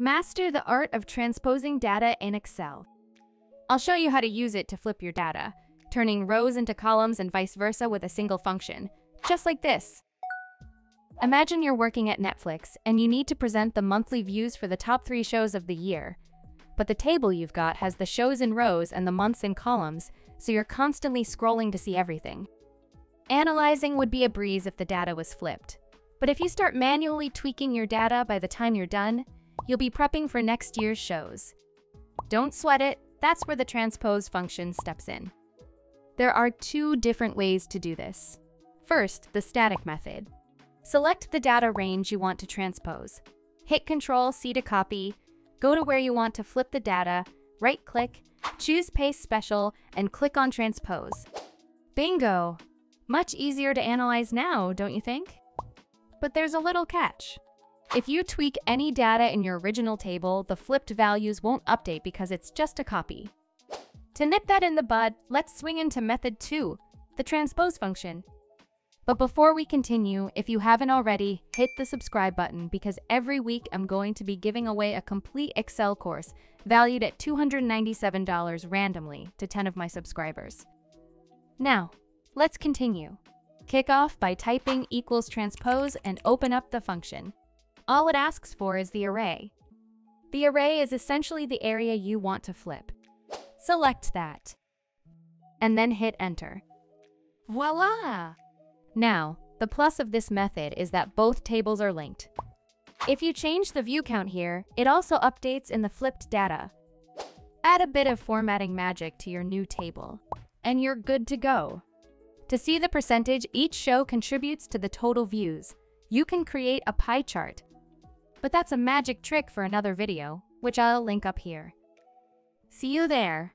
Master the art of transposing data in Excel. I'll show you how to use it to flip your data, turning rows into columns and vice versa with a single function, just like this. Imagine you're working at Netflix and you need to present the monthly views for the top 3 shows of the year. But the table you've got has the shows in rows and the months in columns, so you're constantly scrolling to see everything. Analyzing would be a breeze if the data was flipped. But if you start manually tweaking your data by the time you're done, you'll be prepping for next year's shows. Don't sweat it, that's where the transpose function steps in. There are 2 different ways to do this. First, the static method. Select the data range you want to transpose. Hit Ctrl-C to copy, go to where you want to flip the data, right-click, choose Paste Special, and click on Transpose. Bingo! Much easier to analyze now, don't you think? But there's a little catch. If you tweak any data in your original table, the flipped values won't update because it's just a copy. To nip that in the bud, let's swing into method 2, the transpose function. But before we continue, if you haven't already, hit the subscribe button because every week I'm going to be giving away a complete Excel course valued at $297 randomly to 10 of my subscribers. Now, let's continue. Kick off by typing =transpose and open up the function. All it asks for is the array. The array is essentially the area you want to flip. Select that, and then hit enter. Voila! Now, the plus of this method is that both tables are linked. If you change the view count here, it also updates in the flipped data. Add a bit of formatting magic to your new table, and you're good to go. To see the percentage each show contributes to the total views, you can create a pie chart. But that's a magic trick for another video, which I'll link up here. See you there!